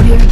Audio